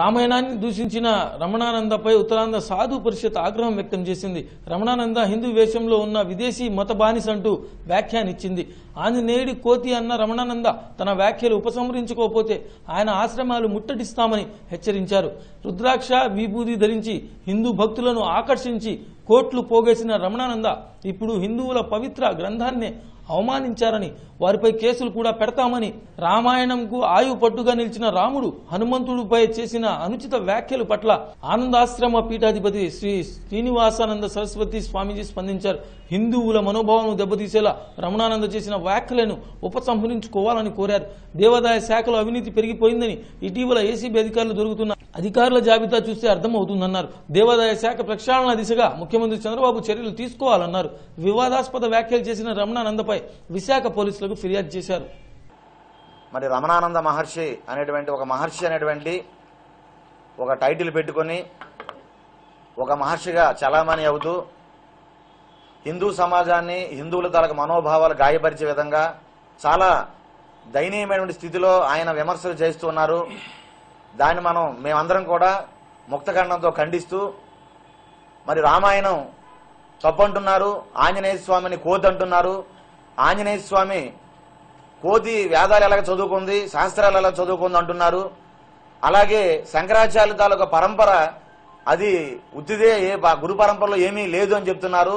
రామాయణాన్ని దూషించిన రమణానందపై ఉత్తరాంధ్ర సాధు పరిషత్ ఆగ్రహం వ్యక్తం చేసింది. రమణానంద హిందూ వేషంలో ఉన్న విదేశీ మత బానిస అంటూ వ్యాఖ్యానిచ్చింది. ఆంజనేయుడి కోతి అన్న రమణానంద తన వ్యాఖ్యలు ఉపసంహరించుకోకపోతే ఆయన ఆశ్రమాలు ముట్టడిస్తామని హెచ్చరించారు. రుద్రాక్ష విభూది ధరించి హిందూ భక్తులను ఆకర్షించి కోట్లు పోగేసిన రమణానంద ఇప్పుడు హిందువుల పవిత్ర గ్రంథాన్నే అవమానించారని, వారిపై కేసులు కూడా పెడతామని, రామాయణంకు ఆయువు పట్టుగా నిలిచిన రాముడు హనుమంతుడిపై చేసిన అనుచిత వ్యాఖ్యల పట్ల ఆనందాశ్రమ పీఠాధిపతి శ్రీ శ్రీనివాసానంద సరస్వతి స్వామీజీ స్పందించారు. హిందువుల మనోభావాలను దెబ్బతీసేలా రమణానంద చేసిన వ్యాఖ్యలను ఉపసంహరించుకోవాలని కోరారు. దేవాదాయ శాఖలో అవినీతి పెరిగిపోయిందని ఇటీవల ఏసీబీ అధికారులు దొరుకుతున్న అధికారుల జాబితా చూస్తే అర్థమవుతుందన్నారు. దేవాదాయ శాఖ ప్రక్షాళన దిశగా ముఖ్యమంత్రి చంద్రబాబు చర్యలు తీసుకోవాలన్నారు. వివాదాస్పద వ్యాఖ్యలు చేసిన రమణానందపై విశాఖ పోలీసులకు ఫిర్యాదు చేశారు. మరి రమణానంద మహర్షి అనేటువంటి ఒక మహర్షి అనేటువంటి ఒక టైటిల్ పెట్టుకొని ఒక మహర్షిగా చలామణి అవుతూ హిందూ సమాజాన్ని, హిందువుల తాలూకు మనోభావాలు గాయపరిచే విధంగా చాలా దయనీయమైనటువంటి స్థితిలో ఆయన విమర్శలు చేస్తూ ఉన్నారు. దాన్ని మేమందరం కూడా ముక్తఖండంతో ఖండిస్తూ, మరి రామాయణం తప్పంటున్నారు, ఆంజనేయ స్వామిని కోతి అంటున్నారు, ఆంజనేయ స్వామి కోతి వేదాలు ఎలా చదువుకుంది, శాస్త్రాలు ఎలా చదువుకుంది అంటున్నారు. అలాగే శంకరాచార్యుల తాలూకు పరంపర అది ఉత్తిదే, ఏ గురు పరంపరలో ఏమీ లేదు అని చెప్తున్నారు.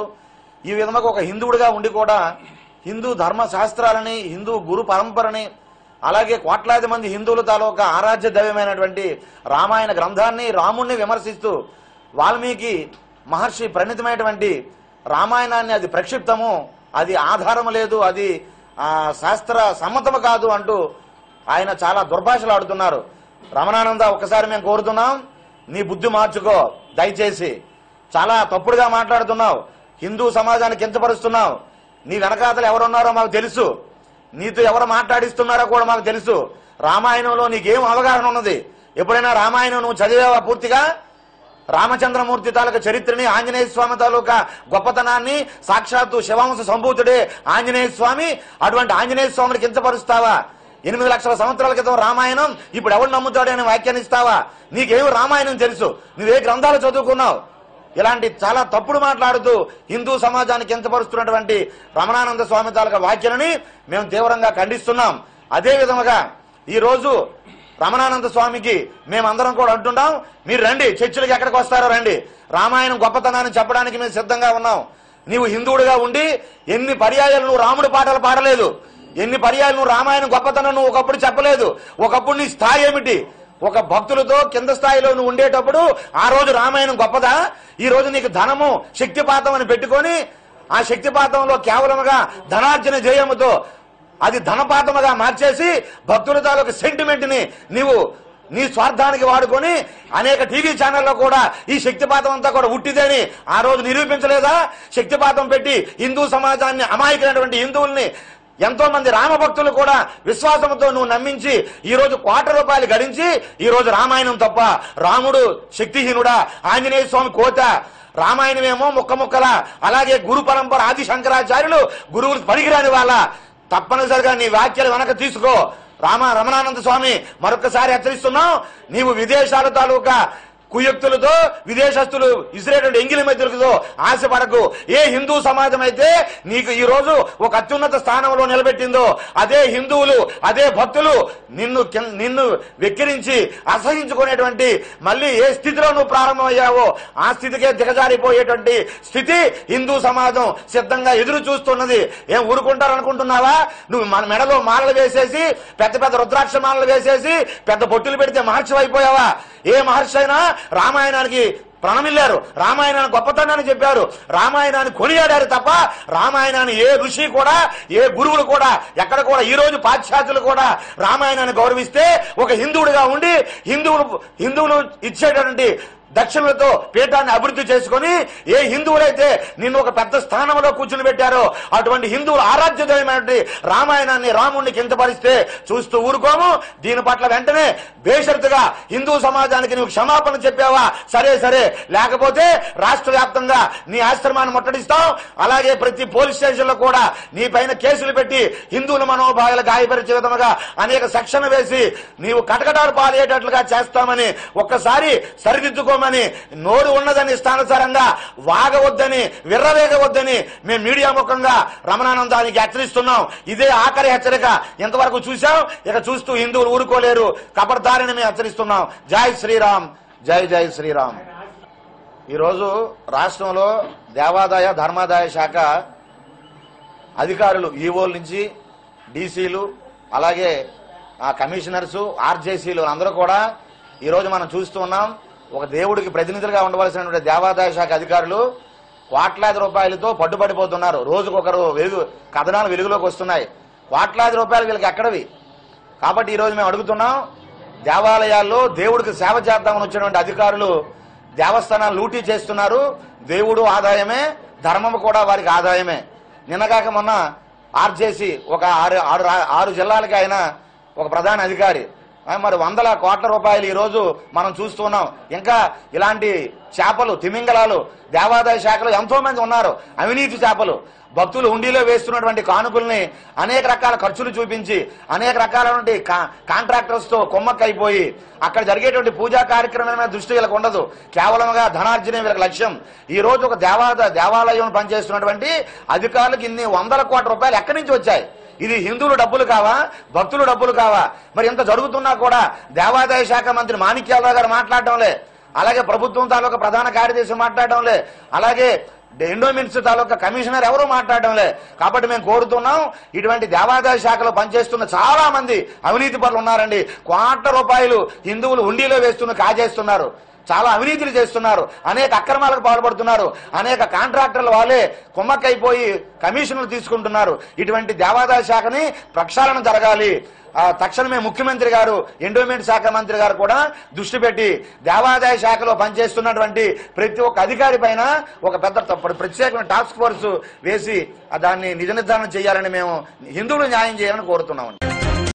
ఈ విధంగా ఒక హిందువుడిగా ఉండి కూడా హిందూ ధర్మ శాస్త్రాలని, హిందూ గురు పరంపరని, అలాగే కోట్లాది మంది హిందువుల తాలూకా ఆరాధ్య దైవమైనటువంటి రామాయణ గ్రంథాన్ని, రాముణ్ణి విమర్శిస్తూ, వాల్మీకి మహర్షి ప్రణీతమైనటువంటి రామాయణాన్ని అది ప్రక్షిప్తము, అది ఆధారం లేదు, అది శాస్త్ర సమ్మతము కాదు అంటూ ఆయన చాలా దుర్భాషలు ఆడుతున్నారు. రమణానంద, ఒకసారి మేము కోరుతున్నాం, నీ బుద్ధి మార్చుకో, దయచేసి చాలా తప్పుడుగా మాట్లాడుతున్నావు, హిందూ సమాజాన్ని కించపరుస్తున్నావు, నీ వెనకాతలు ఎవరున్నారో మాకు తెలుసు, నీతో ఎవరు మాట్లాడిస్తున్నారో కూడా మాకు తెలుసు, రామాయణంలో నీకేం అవగాహన ఉన్నది, ఎప్పుడైనా రామాయణం నువ్వు చదివేవా పూర్తిగా, రామచంద్రమూర్తి తాలూకా చరిత్రని, ఆంజనేయ స్వామి తాలూకా గొప్పతనాన్ని, సాక్షాత్తు శివాంశ సంభూతుడే ఆంజనేయ స్వామి, అటువంటి ఆంజనేయ స్వామిని కించపరుస్తావా? 8 లక్షల సంవత్సరాల క్రితం రామాయణం, ఇప్పుడు ఎవరు నమ్ముతాడని వ్యాఖ్యానిస్తావా? నీకేమి రామాయణం తెలుసు, నువ్వే గ్రంథాలు చదువుకున్నావు? ఇలాంటి చాలా తప్పుడు మాట్లాడుతూ హిందూ సమాజానికి కించపరుస్తున్నటువంటి రమణానంద స్వామి తాలూకా వ్యాఖ్యలని మేము తీవ్రంగా ఖండిస్తున్నాం. అదే విధముగా ఈరోజు రమణానంద స్వామికి మేమందరం కూడా అంటున్నాం, మీరు రండి, చర్చిలకు ఎక్కడికి వస్తారో రండి, రామాయణం గొప్పతనాన్ని చెప్పడానికి మేము సిద్ధంగా ఉన్నాం. నీవు హిందువుడిగా ఉండి ఎన్ని పర్యాయాలు నువ్వు రాముడి పాటలు పాడలేదు, ఎన్ని పర్యాయాలు నువ్వు రామాయణం గొప్పతనం నువ్వు ఒకప్పుడు చెప్పలేదు, ఒకప్పుడు నీ స్థాయి ఏమిటి? ఒక భక్తులతో కింద స్థాయిలో నువ్వు ఉండేటప్పుడు ఆ రోజు రామాయణం గొప్పదా? ఈ రోజు నీకు ధనము, శక్తిపాతం అని పెట్టుకొని ఆ శక్తిపాతంలో కేవలముగా ధనార్జన జయముతో అది ధనపాతముగా మార్చేసి భక్తుల తాలూకు సెంటిమెంట్ ని నీవు నీ స్వార్థానికి వాడుకొని అనేక టీవీ ఛానల్లో కూడా ఈ శక్తిపాతం అంతా కూడా ఉట్టిదని ఆ రోజు నిరూపించలేదా? శక్తిపాతం పెట్టి హిందూ సమాజాన్ని, అమాయకులైనటువంటి హిందువుల్ని, ఎంతో మంది రామభక్తులు కూడా విశ్వాసంతో నువ్వు నమ్మించి ఈ రోజు 1 కోటి రూపాయలు గడించి ఈ రోజు రామాయణం తప్ప, రాముడు శక్తిహీనుడా, ఆంజనేయ స్వామి కోత, రామాయణమేమో ముక్క ముక్కల, అలాగే గురు పరంపర, ఆది శంకరాచార్యులు గురువులు పనికిరాని వాళ్ళ, తప్పనిసరిగా నీ వ్యాఖ్యలు వెనక తీసుకో. రమణానంద స్వామి మరొకసారి హెచ్చరిస్తున్నావు, నీవు విదేశాల తాలూకా కుయుక్తులతో, విదేశస్తులు ఇసిరేటువంటి ఎంగిలి మధ్యలతో ఆశపడకు. ఏ హిందూ సమాజం అయితే నీకు ఈ రోజు ఒక అత్యున్నత స్థానంలో నిలబెట్టిందో అదే హిందువులు, అదే భక్తులు నిన్ను వెక్కిరించి అసహించుకునేటువంటి, మళ్ళీ ఏ స్థితిలో నువ్వు ప్రారంభమయ్యావో ఆ స్థితికే దిగజారిపోయేటువంటి స్థితి హిందూ సమాజం సిద్ధంగా ఎదురు చూస్తున్నది. ఏం ఊరుకుంటారనుకుంటున్నావా? నువ్వు మన మెడలో మాలలు వేసేసి, పెద్ద పెద్ద రుద్రాక్ష మాలలు వేసేసి, పెద్ద బొట్టులు పెడితే మహర్షి అయిపోయావా? ఏ మహర్షి అయినా రామాయణానికి ప్రణమిల్లారు, రామాయణాన్ని గొప్పతనాన్ని చెప్పారు, రామాయణాన్ని కొనియాడారు తప్ప రామాయణాన్ని ఏ ఋషి కూడా, ఏ గురువులు కూడా ఎక్కడ కూడా ఈ రోజు పాశ్చాత్యులు కూడా రామాయణాన్ని గౌరవిస్తే, ఒక హిందువుడిగా ఉండి హిందువులు ఇచ్చేటటువంటి దక్షిణలతో పీఠాన్ని అభివృద్ధి చేసుకొని ఏ హిందువులైతే నిన్ను ఒక పెద్ద స్థానంలో కూర్చునిబెట్టారో అటువంటి హిందువుల ఆరాధ్య దైవమైనటువంటి రామాయణాన్ని రాముణ్ణి కించపరిస్తే చూస్తూ ఊరుకోము. దీని పట్ల వెంటనే బేషరతుగా హిందూ సమాజానికి నువ్వు క్షమాపణ చెప్పావా సరే సరే, లేకపోతే రాష్ట్ర వ్యాప్తంగా నీ ఆశ్రమాన్ని ముట్టడిస్తావు. అలాగే ప్రతి పోలీస్ స్టేషన్లో కూడా నీ పైన కేసులు పెట్టి హిందువుల మనోభావాలు గాయపరిచే విధముగా అనేక సెక్షన్ వేసి నీవు కటకటాలు పాలేటట్లుగా చేస్తామని ఒక్కసారి సరిదిద్దుకో అని నోరు ఉన్నదని ఇష్టానుసారంగా వాగవద్దని విర్రవేగవద్దని మేము మీడియా ముఖంగా రమణానందానికి హెచ్చరిస్తున్నాం. ఇదే ఆఖరి హెచ్చరిక. ఎంతవరకు చూశాం, ఇక చూస్తూ హిందువులు ఊరుకోలేరు. కబర్దారిని మేము హెచ్చరిస్తున్నాం. జై శ్రీరామ్, జై జై శ్రీరామ్. ఈరోజు రాష్ట్రంలో దేవాదాయ ధర్మాదాయ శాఖ అధికారులు ఈవోల నుంచి డీసీలు అలాగే కమిషనర్స్ ఆర్జేసీలు అందరూ కూడా ఈరోజు మనం చూస్తూ ఉన్నాం. ఒక దేవుడికి ప్రతినిధులుగా ఉండవలసినటువంటి దేవాదాయ శాఖ అధికారులు కోట్లాది రూపాయలతో పట్టుబడిపోతున్నారు. రోజుకొకరు కథనాలు వెలుగులోకి వస్తున్నాయి. కోట్లాది రూపాయలు వీళ్ళకి ఎక్కడవి? కాబట్టి ఈరోజు మేము అడుగుతున్నాం, దేవాలయాల్లో దేవుడికి సేవ చేద్దామని వచ్చినటువంటి అధికారులు దేవస్థానాలు లూటీ చేస్తున్నారు. దేవుడు ఆదాయమే, ధర్మం కూడా వారికి ఆదాయమే. నిన్నగాక మొన్న ఆర్జేసీ ఒక ఆరు జిల్లాలకి ఆయన ఒక ప్రధాన అధికారి, మరి వందల కోట్ల రూపాయలు ఈరోజు మనం చూస్తున్నాం. ఇంకా ఇలాంటి చేపలు తిమింగలాలు దేవాదాయ శాఖలో ఎంతో మంది ఉన్నారు. అవినీతి చేపలు భక్తులు హుండీలో వేస్తున్నటువంటి కానుకల్ని అనేక రకాల ఖర్చులు చూపించి అనేక రకాలైనటువంటి కాంట్రాక్టర్స్తో కొమ్మక్కైపోయి అక్కడ జరిగేటువంటి పూజా కార్యక్రమాల మీద దృష్టి వీళ్ళకు ఉండదు. కేవలంగా ధనార్జనే వీళ్ళకి లక్ష్యం. ఈ రోజు ఒక దేవాలయం పనిచేస్తున్నటువంటి అధికారులకు ఇన్ని వందల కోట్ల రూపాయలు ఎక్కడి నుంచి వచ్చాయి? ఇది హిందువుల డబ్బులు కావా, భక్తుల డబ్బులు కావా? మరి ఇంత జరుగుతున్నా కూడా దేవాదాయ శాఖ మంత్రి మాణిక్యాలరావు గారు మాట్లాడడంలే, అలాగే ప్రభుత్వం తాలూకా ప్రధాన కార్యదర్శి మాట్లాడడంలే, అలాగే ఎండోమెంట్స్ తాలూకా కమిషనర్ ఎవరూ మాట్లాడడంలే. కాబట్టి మేము కోరుతున్నాం, ఇటువంటి దేవాదాయ శాఖలో పనిచేస్తున్న చాలా మంది అవినీతి పనులు ఉన్నారండి. కోట్ల రూపాయలు హిందువులు హుండీలో వేస్తున్న కాజేస్తున్నారు, చాలా అవినీతులు చేస్తున్నారు, అనేక అక్రమాలకు పాల్పడుతున్నారు, అనేక కాంట్రాక్టర్లు వాళ్ళే కుమ్మక్కైపోయి కమిషన్లు తీసుకుంటున్నారు. ఇటువంటి దేవాదాయ శాఖని ప్రక్షాళన జరగాలి. తక్షణమే ముఖ్యమంత్రి గారు, ఎండోమెంట్ శాఖ మంత్రి గారు కూడా దృష్టి పెట్టి దేవాదాయ శాఖలో పనిచేస్తున్నటువంటి ప్రతి ఒక్క అధికారి పైన ఒక పెద్ద ప్రత్యేకమైన టాస్క్ ఫోర్స్ వేసి దాన్ని నిజ నిర్ధారణ చేయాలని, మేము హిందువులు న్యాయం చేయాలని కోరుతున్నామండి.